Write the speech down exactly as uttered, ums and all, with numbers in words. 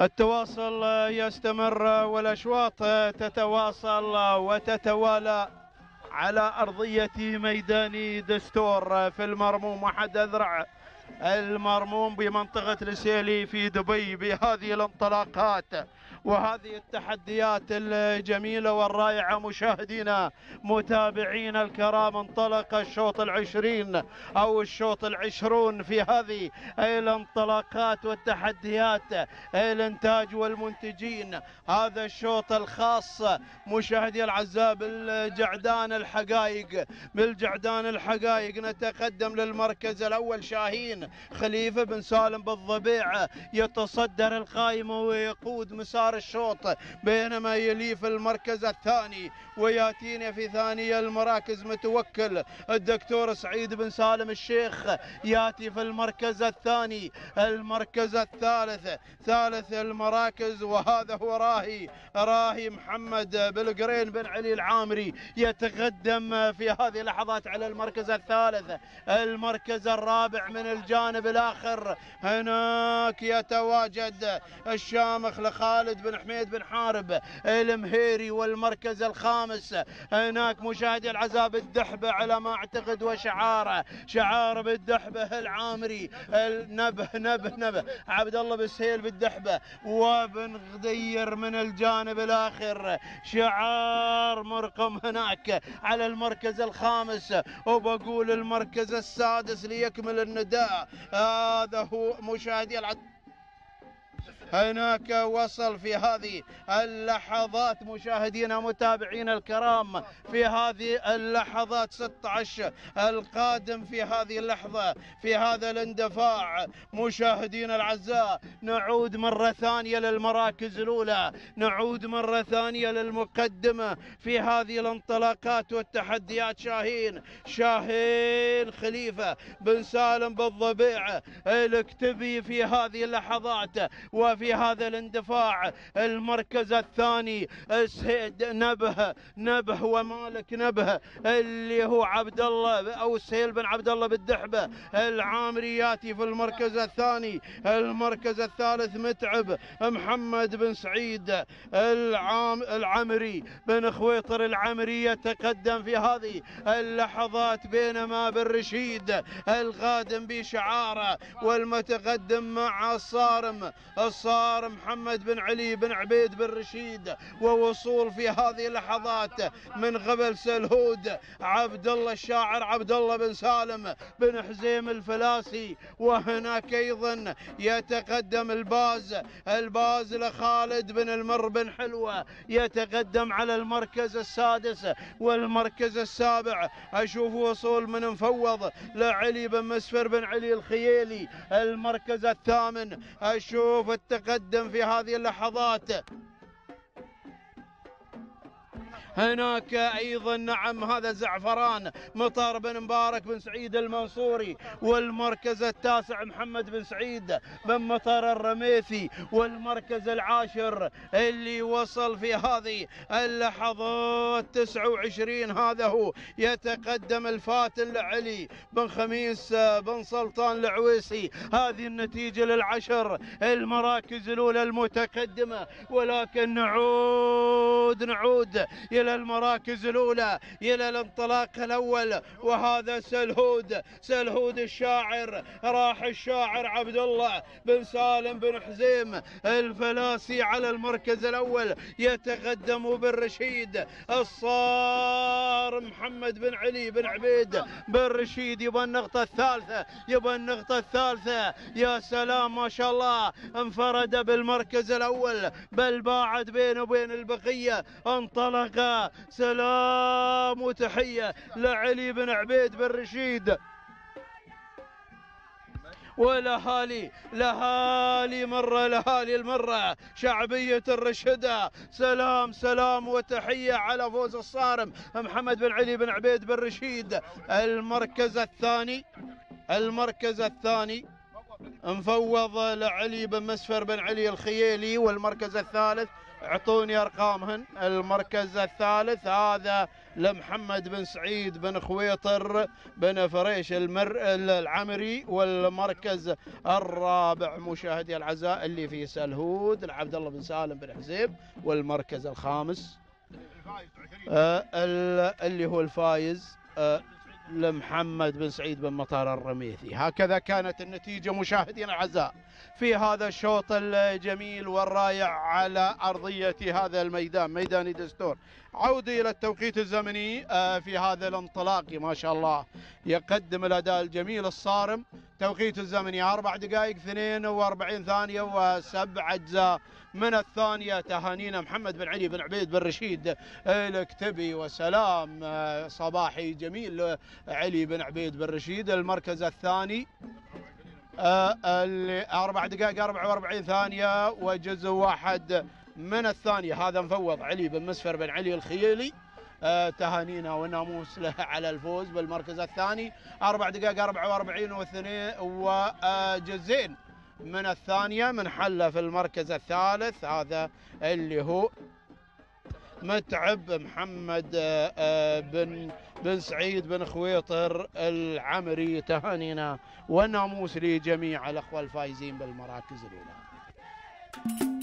التواصل يستمر والأشواط تتواصل وتتوالى على أرضية ميدان دستور في المرموم أحد أذرع المرموم بمنطقة السيلي في دبي، بهذه الانطلاقات وهذه التحديات الجميلة والرائعة. مشاهدينا متابعينا الكرام، انطلق الشوط العشرين أو الشوط العشرون في هذه الانطلاقات والتحديات، الانتاج والمنتجين. هذا الشوط الخاص مشاهدي الأعزاء بالجعدان الحقائق، بالجعدان الحقائق نتقدم للمركز الأول شاهين خليفة بن سالم بالضبيعة، يتصدر القائمة ويقود مسار الشوط، بينما يلي في المركز الثاني وياتينا في ثانية المراكز متوكل الدكتور سعيد بن سالم الشيخ، ياتي في المركز الثاني. المركز الثالث ثالث المراكز وهذا هو راهي راهي محمد بلقرين بن علي العامري، يتقدم في هذه اللحظات على المركز الثالث. المركز الرابع من الجانب الآخر هناك يتواجد الشامخ لخالد بن حميد بن حارب المهيري، والمركز الخامس هناك مشاهدي العزاء بالدحبه على ما اعتقد، وشعاره شعار بالدحبه العامري، نبه نبه نبه عبد الله بسهيل بالدحبه، وبن غدير من الجانب الاخر شعار مرقم هناك على المركز الخامس. وبقول المركز السادس ليكمل النداء، هذا هو مشاهدي العزاء هناك وصل في هذه اللحظات. مشاهدينا متابعينا الكرام في هذه اللحظات ستة عشر القادم في هذه اللحظة في هذا الاندفاع. مشاهدينا الأعزاء نعود مرة ثانية للمراكز الأولى، نعود مرة ثانية للمقدمة في هذه الانطلاقات والتحديات. شاهين شاهين خليفة بن سالم بالضبيعة الكتبي في هذه اللحظات وفي هذا الاندفاع. المركز الثاني سهيد نبه نبه ومالك نبه اللي هو عبد الله او سهيل بن عبد الله بالدحبه العامري، ياتي في المركز الثاني. المركز الثالث متعب محمد بن سعيد العام العمري بن خويطر العمري، يتقدم في هذه اللحظات، بينما بن رشيد القادم بشعاره، والمتقدم مع الصارم الصارم محمد بن علي بن عبيد بن رشيد، ووصول في هذه اللحظات من قبل سلهود عبد الله الشاعر عبد الله بن سالم بن حزيم الفلاسي. وهناك ايضا يتقدم الباز الباز لخالد بن المر بن حلوه، يتقدم على المركز السادس. والمركز السابع اشوف وصول من مفوض لعلي بن مسفر بن علي الخيالي. المركز الثامن اشوف شوف التقدم في هذه اللحظات هناك ايضا، نعم هذا زعفران مطار بن مبارك بن سعيد المنصوري. والمركز التاسع محمد بن سعيد بن مطار الرميثي. والمركز العاشر اللي وصل في هذه اللحظات تسعة وعشرين هذا هو، يتقدم الفاتن لعلي بن خميس بن سلطان العويسي. هذه النتيجة للعشر المراكز الاولى المتقدمة، ولكن نعود نعود إلى المراكز الأولى إلى الانطلاق الأول. وهذا سلهود سلهود الشاعر راح الشاعر عبد الله بن سالم بن حزيم الفلاسي على المركز الأول، يتقدم بن رشيد الصارم محمد بن علي بن عبيد بن رشيد. يبقى النقطة الثالثة يبقى النقطة الثالثة يا سلام، ما شاء الله انفرد بالمركز الأول بل باعد بينه وبين البقية. انطلق سلام وتحية لعلي بن عبيد بن رشيد ولهالي لهالي مرة لهالي المرة شعبية الرشدة. سلام سلام وتحية على فوز الصارم محمد بن علي بن عبيد بن رشيد. المركز الثاني المركز الثاني مفوض لعلي بن مسفر بن علي الخيالي. والمركز الثالث اعطوني ارقامهن. المركز الثالث هذا لمحمد بن سعيد بن خويطر بن فريش المر... العمري. والمركز الرابع مشاهدي العزاء اللي في سلهود لعبد الله بن سالم بن حزيم. والمركز الخامس آه اللي هو الفايز آه لمحمد بن سعيد بن مطار الرميثي. هكذا كانت النتيجة مشاهدينا الأعزاء في هذا الشوط الجميل والرائع على أرضية هذا الميدان ميدان دستور. عودة إلى التوقيت الزمني في هذا الانطلاق. ما شاء الله يقدم الأداء الجميل الصارم. توقيت الزمني أربع دقائق اثنين وأربعين ثانية وسبع أجزاء من الثانية. تهانينا محمد بن علي بن عبيد بن رشيد الكتبي وسلام صباحي جميل علي بن عبيد بن رشيد. المركز الثاني أربع دقائق أربع وأربعين ثانية وجزء واحد من الثانية. هذا مفوض علي بن مسفر بن علي الخيالي. آه تهانينا والناموس له على الفوز بالمركز الثاني. أربع دقائق أربع وأربعين واثنين وجزئين من الثانية من حل في المركز الثالث. هذا اللي هو متعب محمد آه بن بن سعيد بن خويطر العمري. تهانينا والناموس لجميع الأخوة الفائزين بالمراكز الأولى.